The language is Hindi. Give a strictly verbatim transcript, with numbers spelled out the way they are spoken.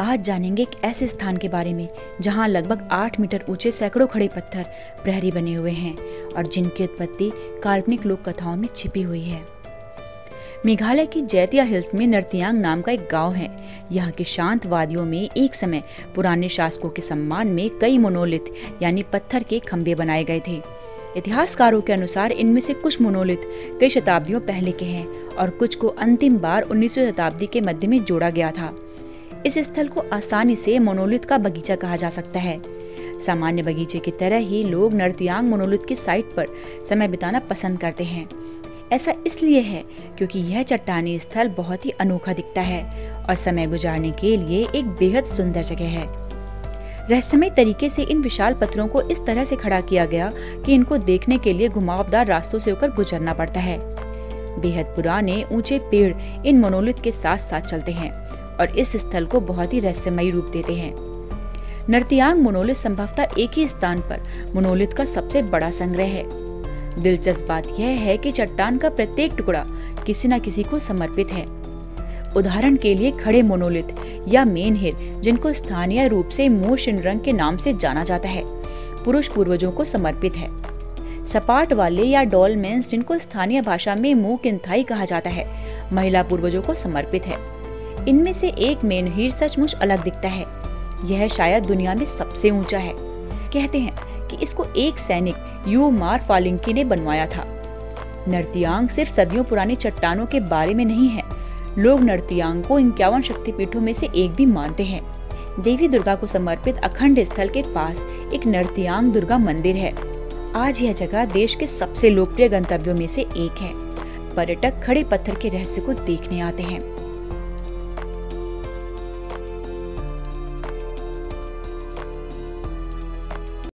आज जानेंगे एक ऐसे स्थान के बारे में जहां लगभग आठ मीटर ऊंचे सैकड़ों खड़े पत्थर प्रहरी बने हुए हैं और जिनकी उत्पत्ति काल्पनिक लोक कथाओं में छिपी हुई है। मेघालय की जैतिया हिल्स में नर्तियांग नाम का एक गांव है। यहाँ के शांत वादियों में एक समय पुराने शासकों के सम्मान में कई मोनोलिथ यानी पत्थर के खंभे बनाए गए थे। इतिहासकारों के अनुसार इनमें से कुछ मोनोलिथ कई शताब्दियों पहले के हैं और कुछ को अंतिम बार उन्नीसवीं शताब्दी के मध्य में जोड़ा गया था। इस स्थल को आसानी से मोनोलिथ का बगीचा कहा जा सकता है। सामान्य बगीचे की तरह ही लोग नर्तियांग मोनोलिथ की साइट पर समय बिताना पसंद करते हैं। ऐसा इसलिए है क्योंकि यह चट्टानी स्थल बहुत ही अनोखा दिखता है और समय गुजारने के लिए एक बेहद सुंदर जगह है। रहस्यमय तरीके से इन विशाल पत्थरों को इस तरह से खड़ा किया गया कि इनको देखने के लिए घुमावदार रास्तों से होकर गुजरना पड़ता है। बेहद पुराने ऊंचे पेड़ इन मोनोलिथ के साथ साथ चलते हैं और इस स्थल को बहुत ही रहस्यमयी रूप देते हैं। नर्तियांग मोनोलिथ संभवतः एक ही स्थान पर मोनोलिथ का सबसे बड़ा संग्रह है। दिलचस्प बात यह है कि चट्टान का प्रत्येक टुकड़ा किसी न किसी को समर्पित है। उदाहरण के लिए खड़े मोनोलिथ या मेनहेर, जिनको स्थानीय रूप से मोशिनरंग के नाम से जाना जाता है, पुरुष पूर्वजों को समर्पित है। सपाट वाले या डॉलमेन्स, जिनको स्थानीय भाषा में मुकिनथाई कहा जाता है, महिला पूर्वजों को समर्पित है। इनमें से एक मेनहेर सचमुच अलग दिखता है। यह शायद दुनिया में सबसे ऊंचा है। कहते हैं कि इसको एक सैनिक यूमार फालिंग ने बनवाया था। नर्तियांग सिर्फ सदियों पुरानी चट्टानों के बारे में नहीं है। लोग नर्तियांग को इक्यावन शक्तिपीठों में से एक भी मानते हैं। देवी दुर्गा को समर्पित अखंड स्थल के पास एक नर्तियांग दुर्गा मंदिर है। आज यह जगह देश के सबसे लोकप्रिय गंतव्यों में से एक है। पर्यटक खड़े पत्थर के रहस्य को देखने आते हैं।